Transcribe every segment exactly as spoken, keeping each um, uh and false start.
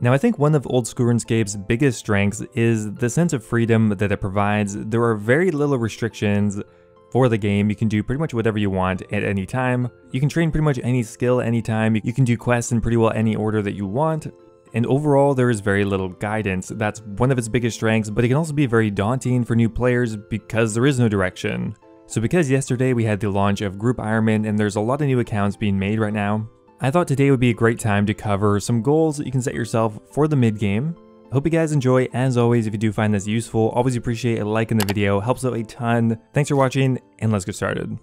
Now, I think one of old school RuneScape's biggest strengths is the sense of freedom that it provides. There are very little restrictions for the game. You can do pretty much whatever you want at any time. You can train pretty much any skill anytime. You can do quests in pretty well any order that you want. And overall, there is very little guidance. That's one of its biggest strengths, but it can also be very daunting for new players because there is no direction. So because yesterday we had the launch of Group Ironman and there's a lot of new accounts being made right now, I thought today would be a great time to cover some goals that you can set yourself for the mid-game. I hope you guys enjoy. As always, if you do find this useful, always appreciate a like in the video. It helps out a ton. Thanks for watching, and let's get started.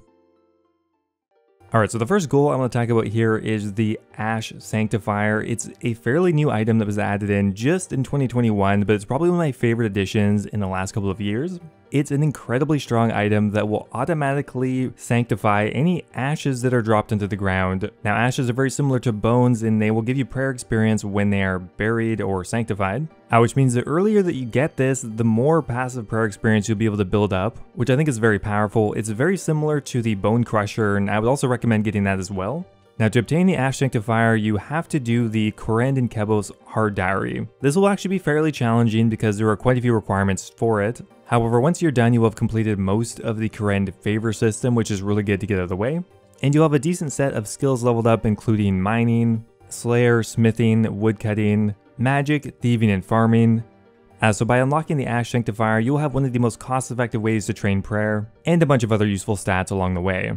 Alright, so the first goal I want to talk about here is the Ash Sanctifier. It's a fairly new item that was added in just in twenty twenty-one, but it's probably one of my favorite additions in the last couple of years. It's an incredibly strong item that will automatically sanctify any ashes that are dropped into the ground. Now, ashes are very similar to bones, and they will give you prayer experience when they are buried or sanctified, uh, which means the earlier that you get this, the more passive prayer experience you'll be able to build up, which I think is very powerful. It's very similar to the Bone Crusher, and I would also recommend recommend getting that as well. Now, to obtain the Ash Sanctifier, you have to do the Kourend and Kebos Hard Diary. This will actually be fairly challenging because there are quite a few requirements for it. However, once you're done, you will have completed most of the Kourend Favor system, which is really good to get out of the way. And you'll have a decent set of skills leveled up, including mining, slayer, smithing, woodcutting, magic, thieving, and farming. Uh, so by unlocking the Ash Sanctifier, you'll have one of the most cost-effective ways to train prayer, and a bunch of other useful stats along the way.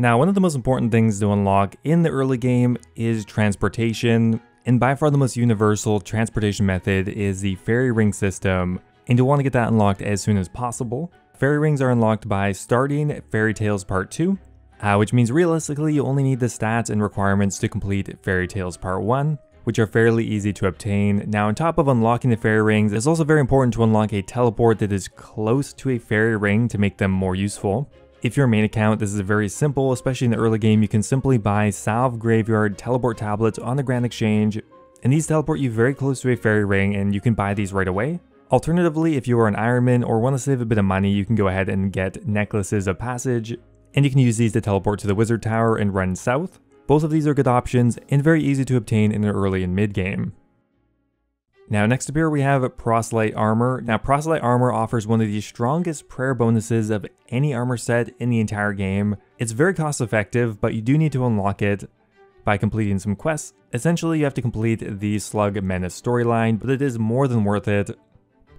Now, one of the most important things to unlock in the early game is transportation, and by far the most universal transportation method is the Fairy Ring system, and you'll want to get that unlocked as soon as possible. Fairy Rings are unlocked by starting Fairy Tales Part two, uh, which means realistically you only need the stats and requirements to complete Fairy Tales Part one, which are fairly easy to obtain. Now, on top of unlocking the Fairy Rings, it's also very important to unlock a teleport that is close to a Fairy Ring to make them more useful. If you're a main account, this is very simple, especially in the early game. You can simply buy Salve Graveyard Teleport Tablets on the Grand Exchange, and these teleport you very close to a Fairy Ring, and you can buy these right away. Alternatively, if you are an Ironman or want to save a bit of money, you can go ahead and get Necklaces of Passage, and you can use these to teleport to the Wizard Tower and run south. Both of these are good options, and very easy to obtain in the early and mid-game. Now, next up here we have Proselyte Armor. Now, Proselyte Armor offers one of the strongest prayer bonuses of any armor set in the entire game. It's very cost effective, but you do need to unlock it by completing some quests. Essentially, you have to complete the Slug Menace storyline, but it is more than worth it.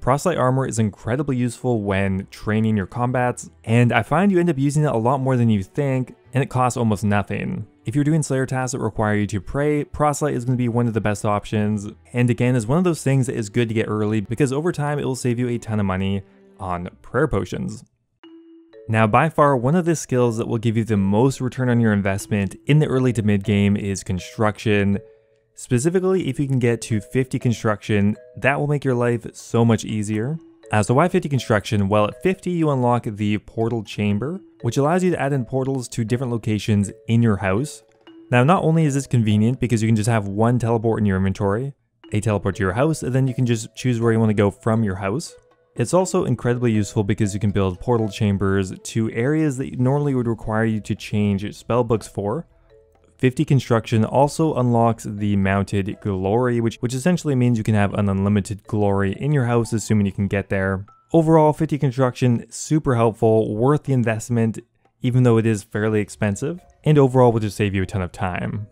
Proselyte Armor is incredibly useful when training your combats, and I find you end up using it a lot more than you think, and it costs almost nothing. If you're doing Slayer tasks that require you to pray, Proselyte is going to be one of the best options, and again is one of those things that is good to get early because over time it will save you a ton of money on prayer potions. Now, by far one of the skills that will give you the most return on your investment in the early to mid game is construction. Specifically, if you can get to fifty construction, that will make your life so much easier. Uh, so why fifty construction? Well, at fifty you unlock the portal chamber, which allows you to add in portals to different locations in your house. Now, not only is this convenient because you can just have one teleport in your inventory, a teleport to your house, and then you can just choose where you want to go from your house. It's also incredibly useful because you can build portal chambers to areas that normally would require you to change spellbooks for. fifty construction also unlocks the mounted glory, which, which essentially means you can have an unlimited glory in your house, assuming you can get there. Overall, fifty construction, super helpful, worth the investment, even though it is fairly expensive, and overall will just save you a ton of time.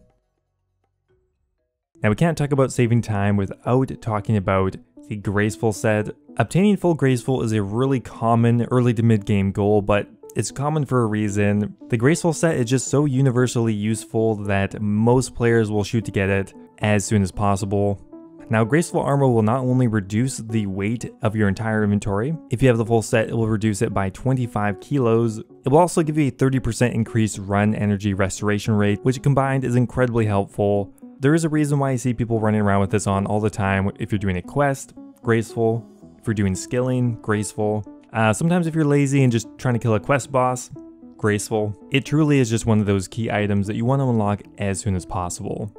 Now, we can't talk about saving time without talking about the Graceful set. Obtaining full Graceful is a really common early to mid game goal, but it's common for a reason. The Graceful set is just so universally useful that most players will shoot to get it as soon as possible. Now, Graceful Armor will not only reduce the weight of your entire inventory, if you have the full set, it will reduce it by twenty-five kilos. It will also give you a thirty percent increased run energy restoration rate, which combined is incredibly helpful. There is a reason why you see people running around with this on all the time. If you're doing a quest, Graceful. If you're doing skilling, Graceful. Uh, sometimes if you're lazy and just trying to kill a quest boss, Graceful. It truly is just one of those key items that you want to unlock as soon as possible.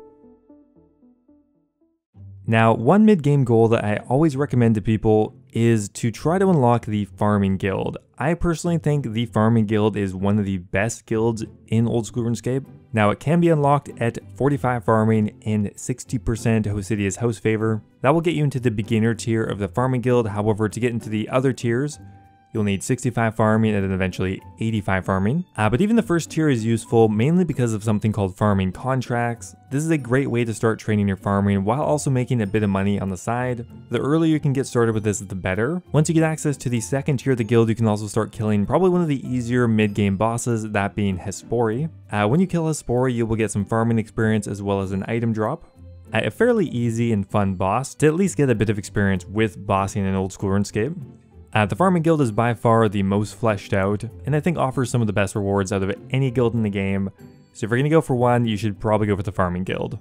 Now, one mid-game goal that I always recommend to people is to try to unlock the Farming Guild. I personally think the Farming Guild is one of the best guilds in old school RuneScape. Now it can be unlocked at forty-five farming and sixty percent Hosidius House Favor. That will get you into the beginner tier of the farming guild. However, to get into the other tiers, you'll need sixty-five farming and then eventually eighty-five farming. Uh, but even the first tier is useful mainly because of something called farming contracts. This is a great way to start training your farming while also making a bit of money on the side. The earlier you can get started with this, the better. Once you get access to the second tier of the guild, you can also start killing probably one of the easier mid-game bosses, that being Hespori. Uh, when you kill Hespori, you will get some farming experience as well as an item drop. Uh, a fairly easy and fun boss to at least get a bit of experience with bossing in old school RuneScape. Uh, the farming guild is by far the most fleshed out, and I think offers some of the best rewards out of any guild in the game, so if you're gonna go for one, you should probably go for the farming guild.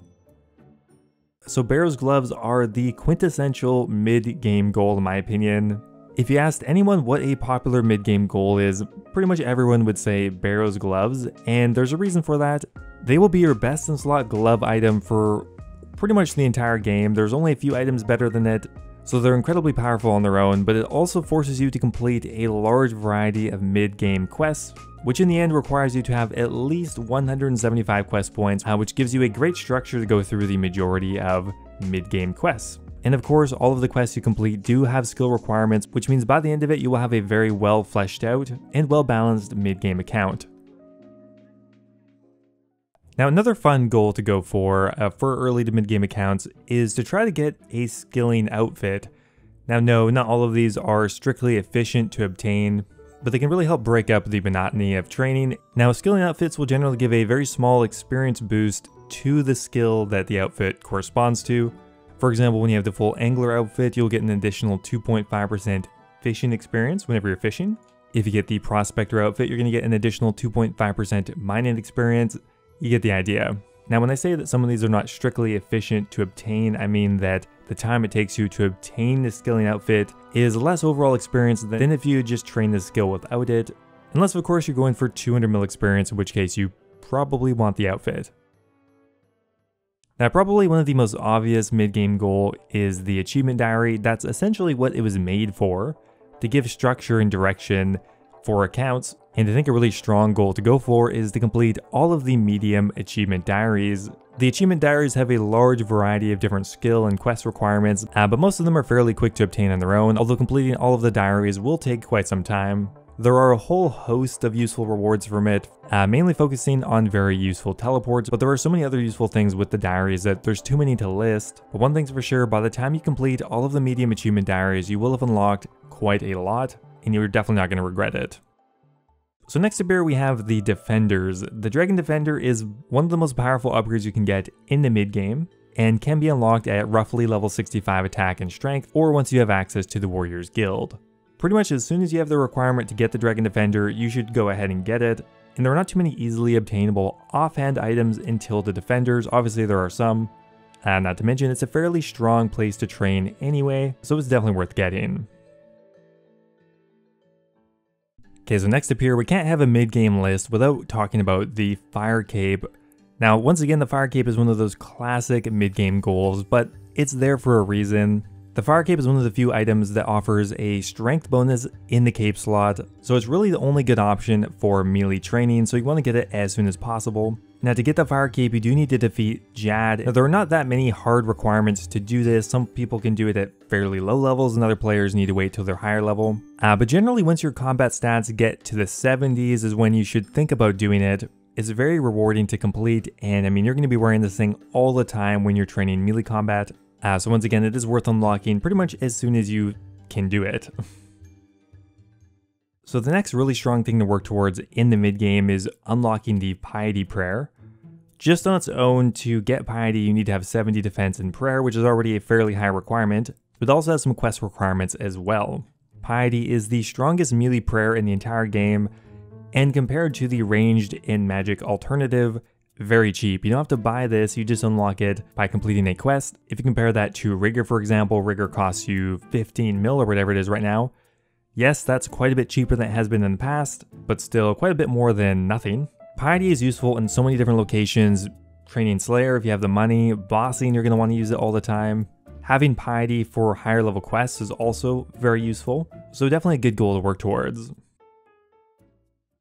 So Barrow's Gloves are the quintessential mid-game goal in my opinion. If you asked anyone what a popular mid-game goal is, pretty much everyone would say Barrow's Gloves, and there's a reason for that. They will be your best in slot glove item for pretty much the entire game. There's only a few items better than it, so they're incredibly powerful on their own, but it also forces you to complete a large variety of mid-game quests, which in the end requires you to have at least one hundred seventy-five quest points, uh, which gives you a great structure to go through the majority of mid-game quests. And of course, all of the quests you complete do have skill requirements, which means by the end of it, you will have a very well fleshed out and well-balanced mid-game account. Now another fun goal to go for uh, for early to mid-game accounts is to try to get a skilling outfit. Now no, not all of these are strictly efficient to obtain, but they can really help break up the monotony of training. Now skilling outfits will generally give a very small experience boost to the skill that the outfit corresponds to. For example, when you have the full angler outfit, you'll get an additional two point five percent fishing experience whenever you're fishing. If you get the prospector outfit, you're going to get an additional two point five percent mining experience. You get the idea. Now when I say that some of these are not strictly efficient to obtain, I mean that the time it takes you to obtain the skilling outfit is less overall experience than if you just train the skill without it. Unless of course you're going for two hundred mil experience, in which case you probably want the outfit. Now probably one of the most obvious mid-game goal is the achievement diary. That's essentially what it was made for, to give structure and direction for accounts. And I think a really strong goal to go for is to complete all of the medium achievement diaries. The achievement diaries have a large variety of different skill and quest requirements, uh, but most of them are fairly quick to obtain on their own, although completing all of the diaries will take quite some time. There are a whole host of useful rewards from it, uh, mainly focusing on very useful teleports, but there are so many other useful things with the diaries that there's too many to list. But one thing's for sure, by the time you complete all of the medium achievement diaries, you will have unlocked quite a lot, and you're definitely not going to regret it. So next to Bear we have the Defenders. The Dragon Defender is one of the most powerful upgrades you can get in the mid game and can be unlocked at roughly level sixty-five attack and strength, or once you have access to the Warrior's Guild. Pretty much as soon as you have the requirement to get the Dragon Defender, you should go ahead and get it. And there are not too many easily obtainable offhand items until the Defenders. Obviously there are some, and not to mention it's a fairly strong place to train anyway, so it's definitely worth getting. Okay, so next up here, we can't have a mid-game list without talking about the Fire Cape. Now, once again, the Fire Cape is one of those classic mid-game goals, but it's there for a reason. The Fire Cape is one of the few items that offers a strength bonus in the cape slot, so it's really the only good option for melee training, so you want to get it as soon as possible. Now, to get the Fire Cape, you do need to defeat Jad. Now, there are not that many hard requirements to do this. Some people can do it at fairly low levels, and other players need to wait till they're higher level. Uh, but generally, once your combat stats get to the seventies is when you should think about doing it. It's very rewarding to complete, and I mean, you're going to be wearing this thing all the time when you're training melee combat. Uh, so once again, it is worth unlocking pretty much as soon as you can do it. So the next really strong thing to work towards in the mid-game is unlocking the Piety Prayer. Just on its own, to get Piety, you need to have seventy defense and prayer, which is already a fairly high requirement, but also has some quest requirements as well. Piety is the strongest melee prayer in the entire game, and compared to the ranged and magic alternative, very cheap. You don't have to buy this, you just unlock it by completing a quest. If you compare that to Rigor, for example, Rigor costs you fifteen mil or whatever it is right now. Yes, that's quite a bit cheaper than it has been in the past, but still quite a bit more than nothing. Piety is useful in so many different locations. Training Slayer if you have the money, bossing, you're going to want to use it all the time. Having Piety for higher level quests is also very useful, so definitely a good goal to work towards.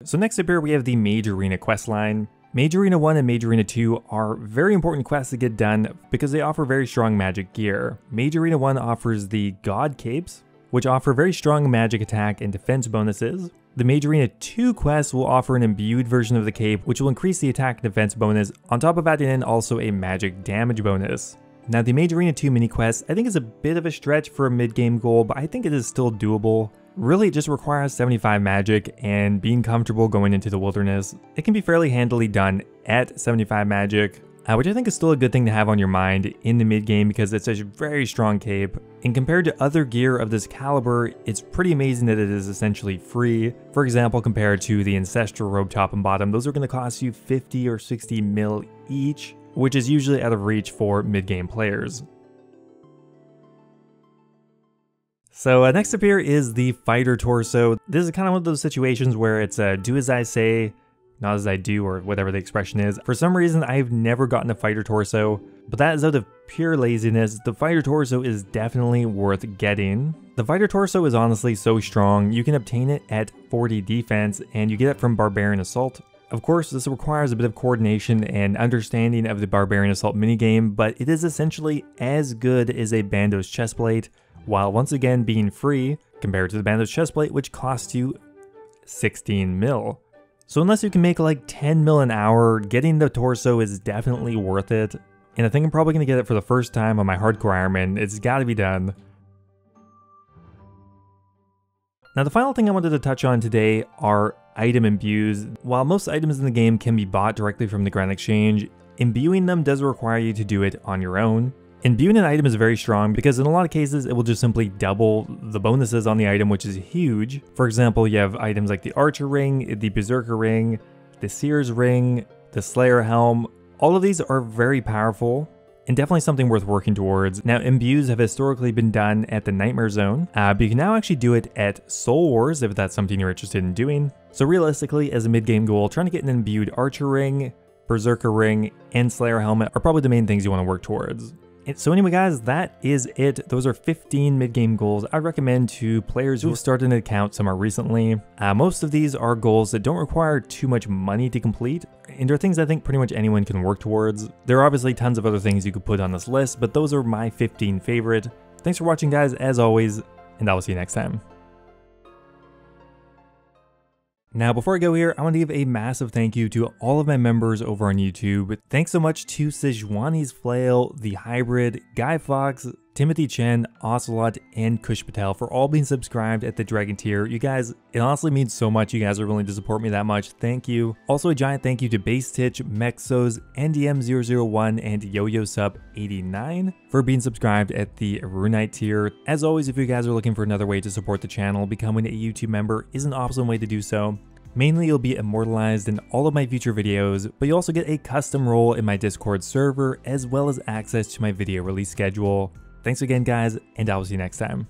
So next up here we have the Mage Arena questline. Mage Arena one and Mage Arena two are very important quests to get done because they offer very strong magic gear. Mage Arena one offers the God Capes, which offer very strong magic attack and defense bonuses. The Mage Arena two quest will offer an imbued version of the cape, which will increase the attack and defense bonus, on top of adding in also a magic damage bonus. Now the Mage Arena two mini quest I think is a bit of a stretch for a mid-game goal, but I think it is still doable. Really, it just requires seventy-five magic and being comfortable going into the wilderness. It can be fairly handily done at seventy-five magic, uh, which I think is still a good thing to have on your mind in the mid-game because it's such a very strong cape. And compared to other gear of this caliber, it's pretty amazing that it is essentially free. For example, compared to the Ancestral robe top and bottom, those are going to cost you fifty or sixty mil each, which is usually out of reach for mid-game players. So uh, next up here is the Fighter Torso. This is kind of one of those situations where it's uh, do as I say, not as I do, or whatever the expression is. For some reason, I've never gotten a Fighter Torso, but that is out of pure laziness. The Fighter Torso is definitely worth getting. The Fighter Torso is honestly so strong. You can obtain it at forty defense, and you get it from Barbarian Assault. Of course, this requires a bit of coordination and understanding of the Barbarian Assault minigame, but it is essentially as good as a Bandos chestplate, while once again being free compared to the Bandos chestplate, which costs you sixteen mil. So unless you can make like ten mil an hour, getting the torso is definitely worth it. And I think I'm probably going to get it for the first time on my hardcore Ironman. It's got to be done. Now the final thing I wanted to touch on today are item imbues. While most items in the game can be bought directly from the Grand Exchange, imbuing them does require you to do it on your own. Imbuing an item is very strong because in a lot of cases it will just simply double the bonuses on the item, which is huge. For example, you have items like the Archer Ring, the Berserker Ring, the Seer's Ring, the Slayer Helm. All of these are very powerful and definitely something worth working towards. Now, imbues have historically been done at the Nightmare Zone, uh, but you can now actually do it at Soul Wars if that's something you're interested in doing. So realistically, as a mid-game goal, trying to get an imbued Archer Ring, Berserker Ring, and Slayer Helmet are probably the main things you want to work towards. And so anyway guys, that is it. Those are fifteen mid-game goals I'd recommend to players who have started an account somewhere recently. Uh, most of these are goals that don't require too much money to complete, and are things I think pretty much anyone can work towards. There are obviously tons of other things you could put on this list, but those are my fifteen favorite. Thanks for watching guys, as always, and I will see you next time. Now, before I go here, I want to give a massive thank you to all of my members over on YouTube. Thanks so much to Sejuani's Flail, The Hybrid, Guy Fox, Timothy Chen, Ocelot, and Kush Patel for all being subscribed at the Dragon tier. You guys, it honestly means so much you guys are willing to support me that much. Thank you. Also, a giant thank you to Base Titch, Mexos, N D M zero zero one, and YoYoSub eighty-nine for being subscribed at the Runite tier. As always, if you guys are looking for another way to support the channel, becoming a YouTube member is an awesome way to do so. Mainly, you'll be immortalized in all of my future videos, but you also get a custom role in my Discord server, as well as access to my video release schedule. Thanks again, guys, and I will see you next time.